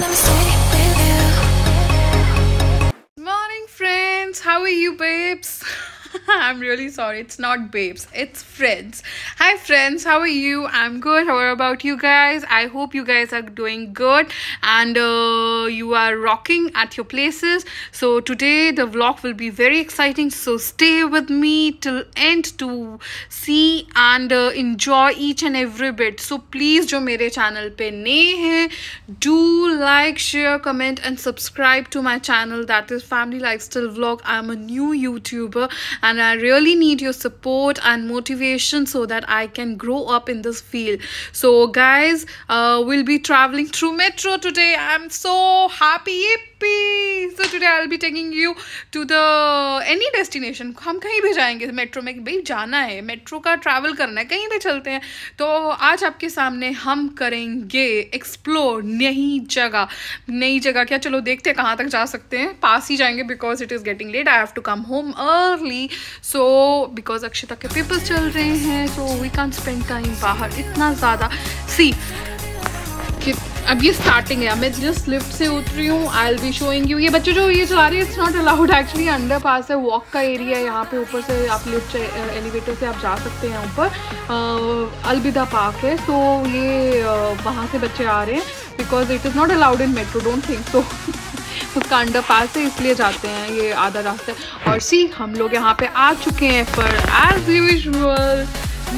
Let me stay with you. Morning friends, how are you babes? I'm really sorry, it's not babes, it's friends. Hi friends, how are you? I'm good. How about you guys? I hope you guys are doing good and you are rocking at your places. So today the vlog will be very exciting, so stay with me till end to see and enjoy each and every bit. So please, jo mere channel pe naye hai, do like, share, comment and subscribe to my channel, that is Family Lifestyle Vlog. I'm a new YouTuber and I really need your support and motivation so that I can grow up in this field. So guys, we'll be traveling through metro today. I'm so happy. Yippee! So today I'll be taking you to the any destination. हम कहीं भी जाएंगे metro में, भाई जाना है, metro का travel करना है, कहीं भी चलते हैं. तो आज आपके सामने हम करेंगे explore नई जगह. क्या चलो देखते हैं कहाँ तक जा सकते हैं. पास ही जाएंगे because it is getting late. I have to come home early. So because Akshita के papers चल रहे हैं, so we can't spend time बाहर इतना ज़्यादा. See, अब ये starting है. मैं just lift से उतरी हूँ. I'll be showing you. ये बच्चे जो ये चला रहे हैं, it's not allowed actually. Underpass है, walk का area है. यहाँ पे ऊपर से आप lift elevator से आप जा सकते हैं ऊपर. अलविदा park है, so ये वहाँ से बच्चे आ रहे हैं because it is not allowed in metro. Don't think so. उसका अंडर पास है इसलिए जाते हैं ये आधा रास्ता. और सी हम लोग यहाँ पे आ चुके हैं. पर एज यूजुअल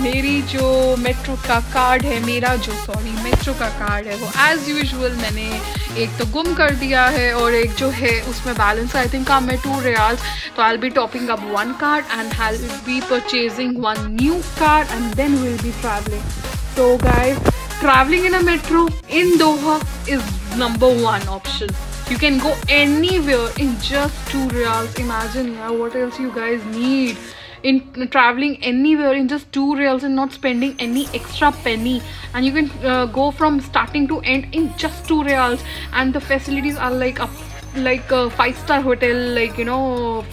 मेरी जो मेट्रो का कार्ड है, मेट्रो का कार्ड है वो एज यूजुअल मैंने एक तो गुम कर दिया है और एक जो है उसमें बैलेंस आई थिंक काम है 2 रियाल. तो I will be topping up 1 card and I will be purchasing 1 new card and then will be travelling. तो guys, travelling in a metro in Doha is number 1 option. You can go anywhere in just 2 reals. Imagine, yeah, what else you guys need in traveling anywhere in just 2 reals and not spending any extra penny. And you can go from starting to end in just 2 reals. And the facilities are like up. Like a 5-star hotel, like you know,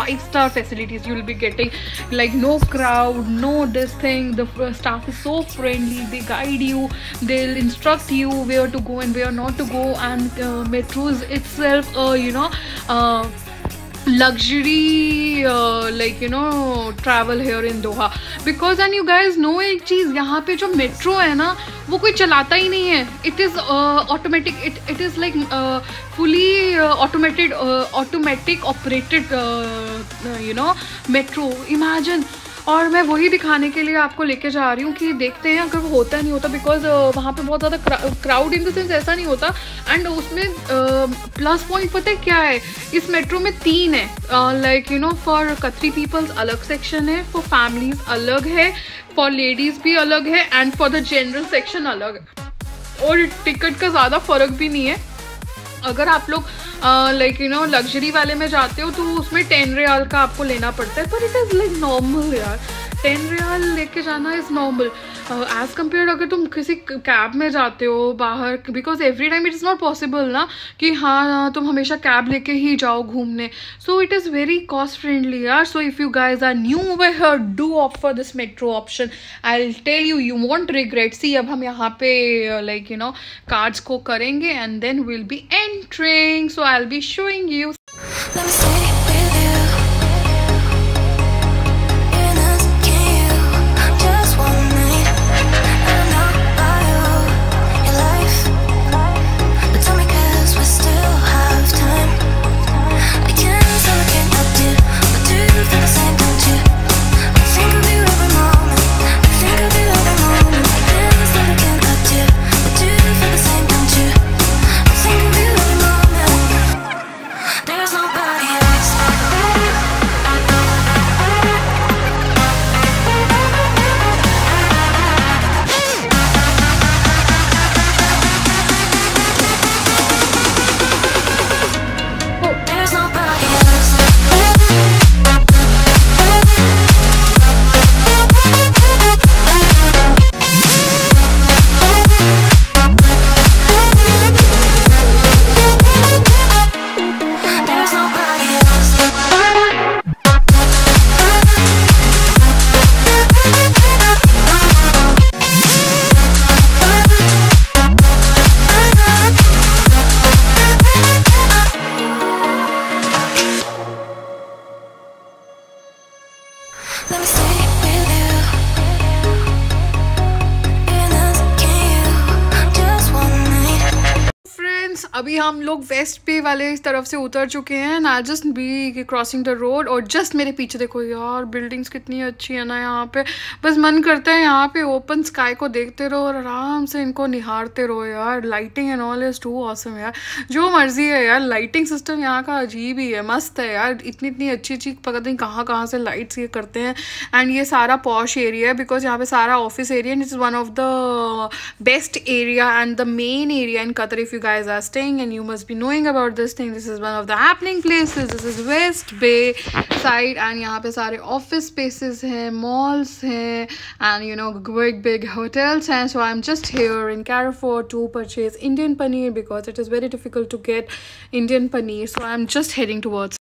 5-star facilities you'll be getting, like no crowd, no this thing. The staff is so friendly, they guide you, they'll instruct you where to go and where not to go. And metros itself, you know, luxury like you know travel here in Doha. Because and you guys know एक चीज़, यहाँ पे जो metro है ना वो कोई चलाता ही नहीं है. It is automatic. It is like fully automated, automatic operated you know metro. Imagine. और मैं वही दिखाने के लिए आपको लेके जा रही हूँ कि देखते हैं अगर वो होता नहीं होता. बिकॉज वहाँ पे बहुत ज़्यादा क्राउड इन द सेंस ऐसा नहीं होता. एंड उसमें प्लस पॉइंट पता है क्या है, इस मेट्रो में 3 है. Like you know for Qatari peoples अलग सेक्शन है, फॉर फैमिलीज अलग है, फॉर लेडीज़ भी अलग है and for the general section अलग है. और टिकट का ज़्यादा फ़र्क भी नहीं है. अगर आप लोग लाइक यू नो लग्जरी वाले में जाते हो तो उसमें 10 रियाल का आपको लेना पड़ता है. पर इट इज़ लाइक नॉर्मल यार, 10 रियाल लेके जाना इज़ नॉर्मल एज़ कम्पेयर अगर तुम किसी कैब में जाते हो बाहर. Because every time it is not possible ना कि हाँ तुम हमेशा कैब लेके ही जाओ घूमने. So it is very cost friendly यार. So if you guys are new over here, do opt for this metro option. I will tell you, you won't regret. See अब हम यहाँ पे लाइक यू नो कार्ड्स को करेंगे and then will be entering. So I will be showing you. There's nobody else. अभी हम लोग waste पे वाले तरफ से उतर चुके हैं and I just be crossing the road और जस्ट मेरे पीछे देखो यार बिल्डिंग्स कितनी अच्छी है ना यहाँ पे। बस मन करता है यहाँ पे ओपन स्काई को देखते रहो और आराम से इनको निहारते रहो यार। Lighting and all is too awesome यार, जो मर्जी है यार। लाइटिंग सिस्टम यहाँ का अजीब ही है, मस्त है यार। इतनी इतनी अच्छी अच्छी पता नहीं कहाँ कहाँ से लाइट्स ये करते हैं। एंड ये सारा पॉश एरिया है बिकॉज यहाँ पे सारा office area and it's one of the best area and the main area in Qatar. If you guys are staying and you must be knowing about this thing, this is one of the happening places. This is West Bay side and यहाँ पे सारे office spaces हैं, malls हैं and you know big hotels हैं. So I'm just here in Carrefour to purchase Indian paneer because it is very difficult to get Indian paneer. So I'm just heading towards